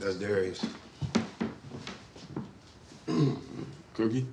That's Darius. Cookie?